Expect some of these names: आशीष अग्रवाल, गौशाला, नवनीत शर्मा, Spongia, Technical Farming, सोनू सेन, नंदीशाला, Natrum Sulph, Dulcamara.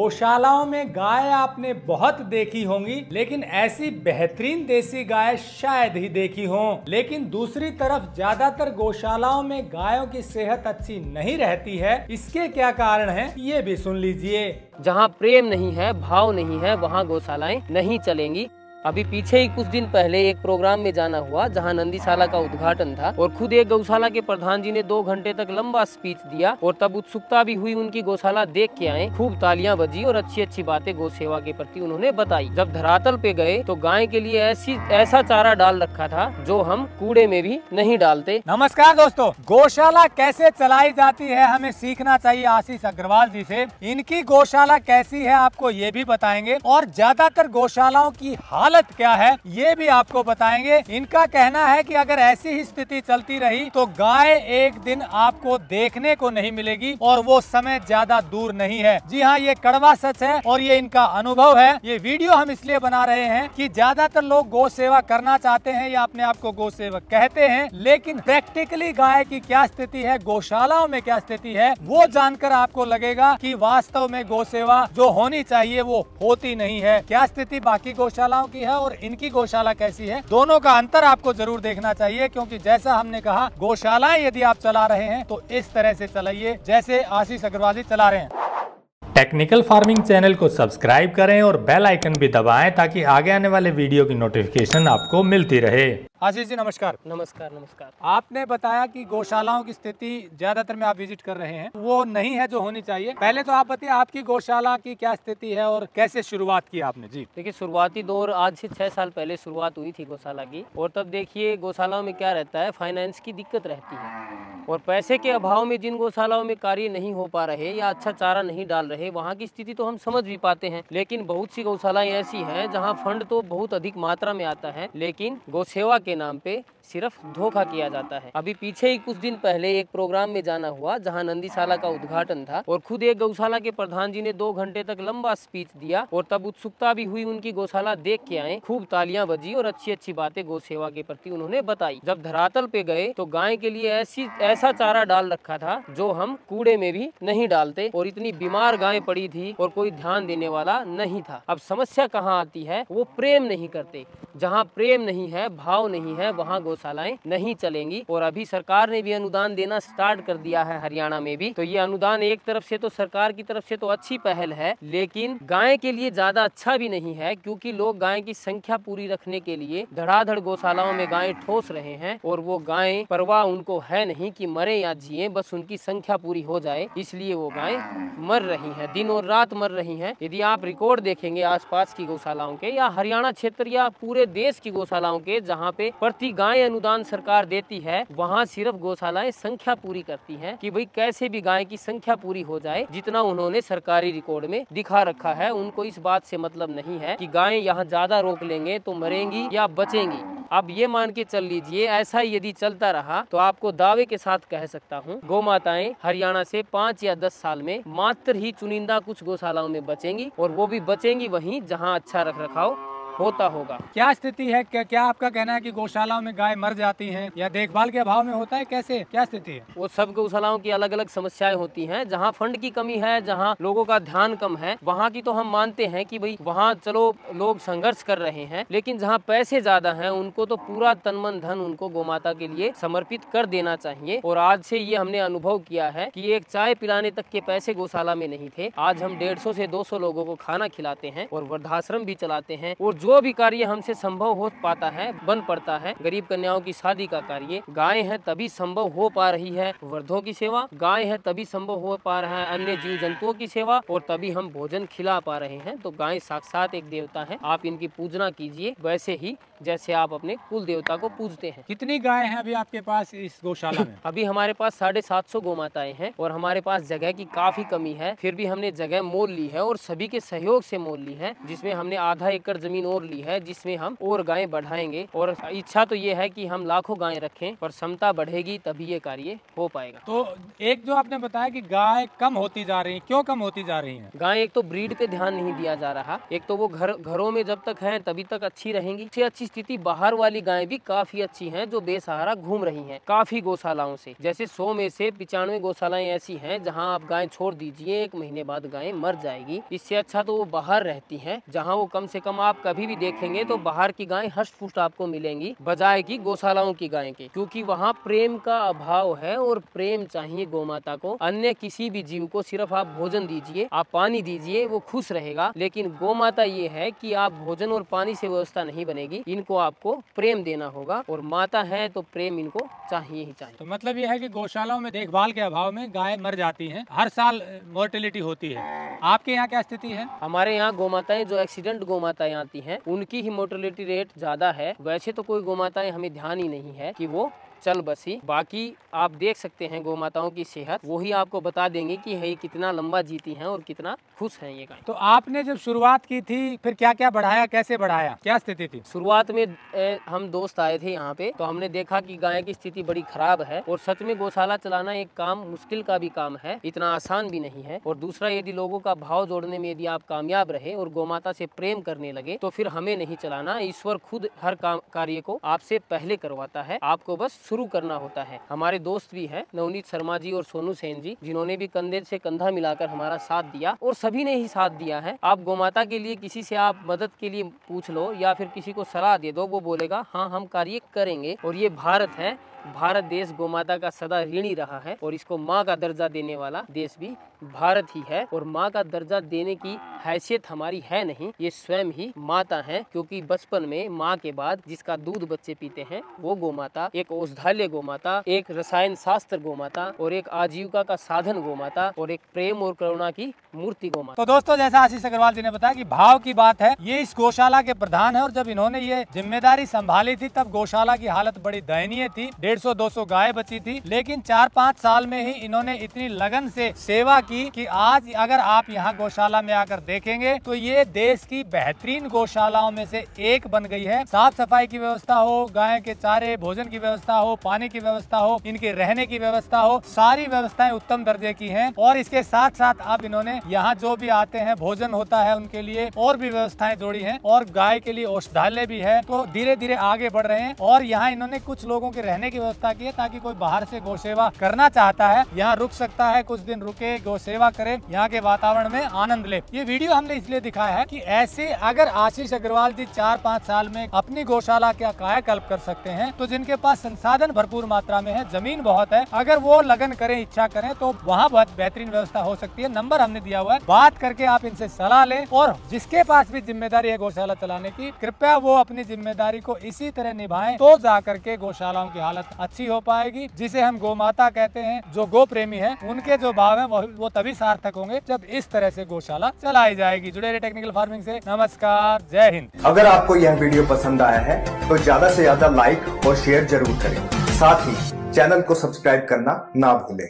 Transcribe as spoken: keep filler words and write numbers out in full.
गौशालाओं में गाय आपने बहुत देखी होंगी, लेकिन ऐसी बेहतरीन देसी गाय शायद ही देखी हो। लेकिन दूसरी तरफ ज्यादातर गौशालाओं में गायों की सेहत अच्छी नहीं रहती है। इसके क्या कारण है ये भी सुन लीजिए। जहाँ प्रेम नहीं है, भाव नहीं है, वहाँ गौशालाएं नहीं चलेंगी। अभी पीछे ही कुछ दिन पहले एक प्रोग्राम में जाना हुआ जहां नंदीशाला का उद्घाटन था और खुद एक गौशाला के प्रधान जी ने दो घंटे तक लंबा स्पीच दिया और तब उत्सुकता भी हुई उनकी गौशाला देख के आए। खूब तालियां बजी और अच्छी अच्छी बातें गौ सेवा के प्रति उन्होंने बताई। जब धरातल पे गए तो गाय के लिए ऐसी ऐसा चारा डाल रखा था जो हम कूड़े में भी नहीं डालते। नमस्कार दोस्तों, गौशाला कैसे चलाई जाती है हमें सीखना चाहिए आशीष अग्रवाल जी से। इनकी गौशाला कैसी है आपको ये भी बताएंगे और ज्यादातर गौशालाओं की हालत क्या है ये भी आपको बताएंगे। इनका कहना है कि अगर ऐसी ही स्थिति चलती रही तो गाय एक दिन आपको देखने को नहीं मिलेगी और वो समय ज्यादा दूर नहीं है। जी हाँ, ये कड़वा सच है और ये इनका अनुभव है। ये वीडियो हम इसलिए बना रहे हैं कि ज्यादातर लोग गौ सेवा करना चाहते हैं या अपने आप को गौ सेवक कहते हैं, लेकिन प्रैक्टिकली गाय की क्या स्थिति है, गौशालाओं में क्या स्थिति है, वो जानकर आपको लगेगा कि वास्तव में गौ सेवा जो होनी चाहिए वो होती नहीं है। क्या स्थिति बाकी गौशालाओं की है और इनकी गौशाला कैसी है, दोनों का अंतर आपको जरूर देखना चाहिए। क्योंकि जैसा हमने कहा, गौशालाएं यदि आप चला रहे हैं तो इस तरह से चलाइए जैसे आशीष अग्रवाल जी चला रहे हैं। टेक्निकल फार्मिंग चैनल को सब्सक्राइब करें और बेल आइकन भी दबाएं ताकि आगे आने वाले वीडियो की नोटिफिकेशन आपको मिलती रहे। आशीष जी नमस्कार। नमस्कार नमस्कार। आपने बताया कि गौशालाओं की स्थिति ज्यादातर में आप विजिट कर रहे हैं वो नहीं है जो होनी चाहिए। पहले तो आप बताइए आपकी गौशाला की क्या स्थिति है और कैसे शुरुआत की आपने। जी देखिए, शुरुआती दौर आज से छह साल पहले शुरुआत हुई थी गौशाला की। और तब देखिए गौशालाओं में क्या रहता है, फाइनेंस की दिक्कत रहती है और पैसे के अभाव में जिन गौशालाओं में कार्य नहीं हो पा रहे या अच्छा चारा नहीं डाल रहे वहाँ की स्थिति तो हम समझ भी पाते हैं। लेकिन बहुत सी गौशालाएं ऐसी हैं जहाँ फंड तो बहुत अधिक मात्रा में आता है लेकिन गौसेवा के नाम पे सिर्फ धोखा किया जाता है। अभी पीछे ही कुछ दिन पहले एक प्रोग्राम में जाना हुआ जहाँ नंदीशाला का उद्घाटन था और खुद एक गौशाला के प्रधान जी ने दो घंटे तक लंबा स्पीच दिया और तब उत्सुकता भी हुई उनकी गौशाला देख के आए। खूब तालियां बजी और अच्छी अच्छी बातें गौसेवा के प्रति उन्होंने बताई। जब धरातल पे गए तो गाय के लिए ऐसी ऐसा चारा डाल रखा था जो हम कूड़े में भी नहीं डालते और इतनी बीमार गाय पड़ी थी और कोई ध्यान देने वाला नहीं था। अब समस्या कहाँ आती है, वो प्रेम नहीं करते। जहाँ प्रेम नहीं है, भाव नहीं है, वहाँ गौशालाएं नहीं चलेंगी। और अभी सरकार ने भी अनुदान देना स्टार्ट कर दिया है हरियाणा में भी। तो ये अनुदान एक तरफ से तो सरकार की तरफ से तो अच्छी पहल है लेकिन गाय के लिए ज्यादा अच्छा भी नहीं है क्योंकि लोग गाय की संख्या पूरी रखने के लिए धड़ाधड़ गौशालाओं में गाय ठोस रहे हैं और वो गाय परवाह उनको है नहीं कि मरे या जिए, बस उनकी संख्या पूरी हो जाए, इसलिए वो गाय मर रही है, दिन और रात मर रही है। यदि आप रिकॉर्ड देखेंगे आसपास की गौशालाओं के या हरियाणा क्षेत्र या पूरे देश की गौशालाओं के, जहाँ पे प्रति गाय अनुदान सरकार देती है वहाँ सिर्फ गौशालाएं संख्या पूरी करती हैं कि भाई कैसे भी गाय की संख्या पूरी हो जाए जितना उन्होंने सरकारी रिकॉर्ड में दिखा रखा है। उनको इस बात से मतलब नहीं है कि गाय यहाँ ज्यादा रोक लेंगे तो मरेंगी या बचेंगी। आप ये मान के चल लीजिए ऐसा यदि चलता रहा तो आपको दावे के साथ कह सकता हूँ गौ माताएं हरियाणा से पाँच या दस साल में मात्र ही चुनिंदा कुछ गौशालाओं में बचेंगी और वो भी बचेंगी वहीं जहाँ अच्छा रख रखाव होता होगा। क्या स्थिति है, क्या, क्या आपका कहना है कि गौशालाओं में गाय मर जाती हैं या देखभाल के अभाव में होता है, कैसे क्या स्थिति है? वो सब गौशालाओं की अलग अलग समस्याएं होती हैं। जहां फंड की कमी है, जहां लोगों का ध्यान कम है, वहां की तो हम मानते हैं कि भाई वहां चलो लोग संघर्ष कर रहे हैं। लेकिन जहां पैसे ज्यादा हैं उनको तो पूरा तन मन धन उनको गौमाता के लिए समर्पित कर देना चाहिए। और आज से ये हमने अनुभव किया है कि एक चाय पिलाने तक के पैसे गौशाला में नहीं थे। आज हम डेढ़ सौ से दो सौ लोगों को खाना खिलाते हैं और वृद्धाश्रम भी चलाते हैं और जो भी कार्य हमसे संभव हो पाता है बन पड़ता है। गरीब कन्याओं की शादी का कार्य, गाय है तभी संभव हो पा रही है। वृद्धों की सेवा, गाय है तभी संभव हो पा रहा है। अन्य जीव जंतुओं की सेवा और तभी हम भोजन खिला पा रहे हैं। तो गाय साक्षात एक देवता है, आप इनकी पूजना कीजिए वैसे ही जैसे आप अपने कुल देवता को पूजते हैं। कितनी गाय है अभी आपके पास इस गौशाला में? अभी हमारे पास साढ़े सात सौ गौ माताएं हैं और हमारे पास जगह की काफी कमी है। फिर भी हमने जगह मोल ली है और सभी के सहयोग से मोल ली है, जिसमें हमने आधा एकड़ जमीन और ली है जिसमें हम और गाय बढ़ाएंगे और इच्छा तो ये है कि हम लाखों गाय रखें और क्षमता बढ़ेगी तभी ये कार्य हो पाएगा। तो एक जो आपने बताया कि गाय कम होती जा रही है, क्यों कम होती जा रही है? गाय एक तो ब्रीड पे ध्यान नहीं दिया जा रहा, एक तो वो घर घरों में जब तक है तभी तक अच्छी रहेंगी। अच्छी अच्छी स्थिति बाहर वाली गाय भी काफी अच्छी है जो बेसहारा घूम रही है काफी गौशालाओं से, जैसे सौ में से पिचानवे गौशालाएं ऐसी हैं जहां आप गाय छोड़ दीजिए एक महीने बाद गाय मर जाएगी। इससे अच्छा तो वो बाहर रहती हैं जहां वो कम से कम आप कभी भी देखेंगे तो बाहर की गाय हष्ट पुष्ट आपको मिलेंगी बजाय की गौशालाओं की गाय के, क्योंकि वहां प्रेम का अभाव है और प्रेम चाहिए गौमाता को। अन्य किसी भी जीव को सिर्फ आप भोजन दीजिए, आप पानी दीजिए, वो खुश रहेगा, लेकिन गौमाता ये है कि आप भोजन और पानी से व्यवस्था नहीं बनेगी, इनको आपको प्रेम देना होगा और माता है तो प्रेम इनको चाहिए ही चाहिए। तो मतलब यह है कि गौशालाओं में देखभाल के अभाव में गाय मर जाती हैं, हर साल मोर्टेलिटी होती है। आपके यहाँ क्या स्थिति है? हमारे यहाँ गौमाताएं जो एक्सीडेंट गौमाताएं आती हैं उनकी ही मोर्टेलिटी रेट ज्यादा है, वैसे तो कोई गौमाताएं हमें ध्यान ही नहीं है कि वो चल बसी। बाकी आप देख सकते हैं गौमाताओं की सेहत, वही आपको बता देंगे कि है कितना लंबा जीती हैं और कितना खुश हैं ये गाय। तो आपने जब शुरुआत की थी फिर क्या क्या बढ़ाया, कैसे बढ़ाया, क्या स्थिति थी? शुरुआत में ए, हम दोस्त आए थे यहाँ पे तो हमने देखा कि गाय की स्थिति बड़ी खराब है और सच में गौशाला चलाना एक काम मुश्किल का भी काम है, इतना आसान भी नहीं है। और दूसरा, यदि लोगों का भाव जोड़ने में यदि आप कामयाब रहे और गौमाता से प्रेम करने लगे तो फिर हमें नहीं चलाना, ईश्वर खुद हर कार्य को आपसे पहले करवाता है, आपको बस शुरू करना होता है। हमारे दोस्त भी हैं नवनीत शर्मा जी और सोनू सेन जी, जिन्होंने भी कंधे से कंधा मिलाकर हमारा साथ दिया और सभी ने ही साथ दिया है। आप गौमाता के लिए किसी से आप मदद के लिए पूछ लो या फिर किसी को सलाह दे दो, वो बोलेगा हाँ हम कार्य करेंगे। और ये भारत है, भारत देश गौमाता का सदा ऋणी रहा है और इसको माँ का दर्जा देने वाला देश भी भारत ही है। और माँ का दर्जा देने की हैसियत हमारी है नहीं, ये स्वयं ही माता है, क्योंकि बचपन में माँ के बाद जिसका दूध बच्चे पीते हैं वो गौमाता, एक औषधालय गौमाता, एक रसायन शास्त्र गौमाता और एक आजीविका का साधन गौमाता और एक प्रेम और करुणा की मूर्ति गौमाता। तो दोस्तों, जैसा आशीष अग्रवाल जी ने बताया कि भाव की बात है, ये इस गौशाला के प्रधान है और जब इन्होंने ये जिम्मेदारी संभाली थी तब गौशाला की हालत बड़ी दयनीय थी, डेढ़ सौ दो सौ गाय बची थी, लेकिन चार पाँच साल में ही इन्होंने इतनी लगन से सेवा की कि आज अगर आप यहाँ गौशाला में आकर देखेंगे तो ये देश की बेहतरीन गौशालाओं में से एक बन गई है। साफ सफाई की व्यवस्था हो, गाय के चारे भोजन की व्यवस्था हो, पानी की व्यवस्था हो, इनके रहने की व्यवस्था हो, सारी व्यवस्थाएं उत्तम दर्जे की हैं। और इसके साथ साथ अब इन्होंने यहाँ जो भी आते हैं भोजन होता है उनके लिए और भी व्यवस्थाएं जोड़ी है और गाय के लिए औषधालय भी है। तो धीरे धीरे आगे बढ़ रहे हैं और यहाँ इन्होंने कुछ लोगों के रहने की व्यवस्था की है ताकि कोई बाहर से गौसेवा करना चाहता है यहाँ रुक सकता है, कुछ दिन रुके, गौसेवा करे, यहाँ के वातावरण में आनंद ले। ये वीडियो हमने इसलिए दिखाया है कि ऐसे अगर आशीष अग्रवाल जी चार पाँच साल में अपनी गौशाला का कायाकल्प कर सकते हैं तो जिनके पास संसाधन भरपूर मात्रा में है, जमीन बहुत है, अगर वो लगन करे, इच्छा करे तो वहाँ बहुत बेहतरीन व्यवस्था हो सकती है। नंबर हमने दिया हुआ है, बात करके आप इनसे सलाह लें और जिसके पास भी जिम्मेदारी है गौशाला चलाने की, कृपया वो अपनी जिम्मेदारी को इसी तरह निभाए तो जा करके गौशालाओं की हालत अच्छी हो पाएगी। जिसे हम गौमाता कहते हैं, जो गो प्रेमी है, उनके जो भाव है वो तभी सार्थक होंगे जब इस तरह से गौशाला चलाई जाएगी। जुड़े रहे टेक्निकल फार्मिंग से। नमस्कार, जय हिंद। अगर आपको यह वीडियो पसंद आया है तो ज्यादा से ज्यादा लाइक और शेयर जरूर करें, साथ ही चैनल को सब्सक्राइब करना ना भूलें।